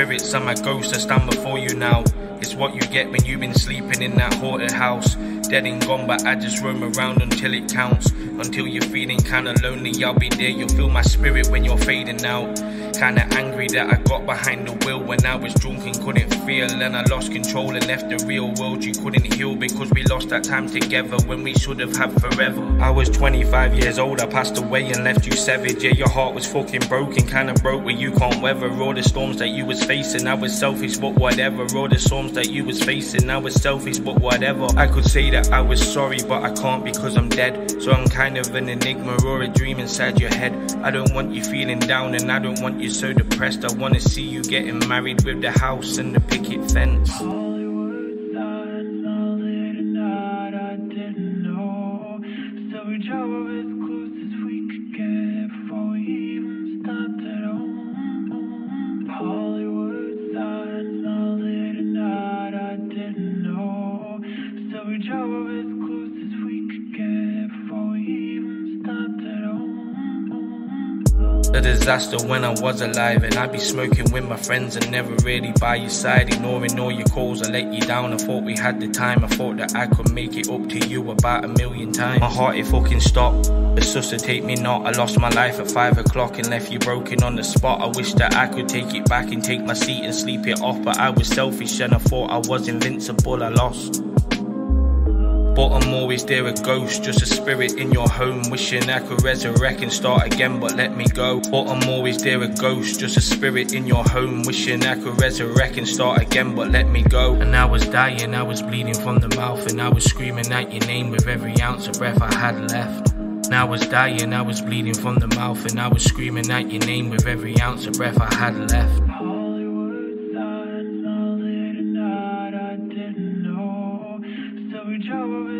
spirits and my ghost that stand before you now. It's what you get when you've been sleeping in that haunted house. Dead and gone, but I just roam around until it counts. Until you're feeling kinda lonely, I'll be there. You'll feel my spirit when you're fading out. Kinda angry that I got behind the wheel when I was drunk and couldn't feel. And I lost control and left the real world. You couldn't heal because we lost that time together when we should have had forever. I was 25 years old, I passed away and left you savage. Yeah, your heart was fucking broken, kinda broke where you can't weather. All the storms that you was facing, I was selfish but whatever. All the storms that you was facing, I was selfish but whatever. I could say that I was sorry, but I can't because I'm dead. So I'm kind of an enigma or a dream inside your head. I don't want you feeling down and I don't want you so depressed. I wanna see you getting married with the house and the picket fence. The disaster when I was alive, and I'd be smoking with my friends and never really by your side. Ignoring all your calls, I let you down. I thought we had the time, I thought that I could make it up to you about a million times. My heart it fucking stopped, resuscitate me not. I lost my life at 5 o'clock and left you broken on the spot. I wish that I could take it back and take my seat and sleep it off, but I was selfish and I thought I was invincible. I lost. But I'm always there, a ghost, just a spirit in your home, wishing I could resurrect and start again, but let me go. But I'm always there, a ghost, just a spirit in your home, wishing I could resurrect and start again, but let me go. And I was dying, I was bleeding from the mouth, and I was screaming out your name with every ounce of breath I had left. And I was dying, I was bleeding from the mouth, and I was screaming out your name with every ounce of breath I had left. Hollywood, I didn't know, so we drove.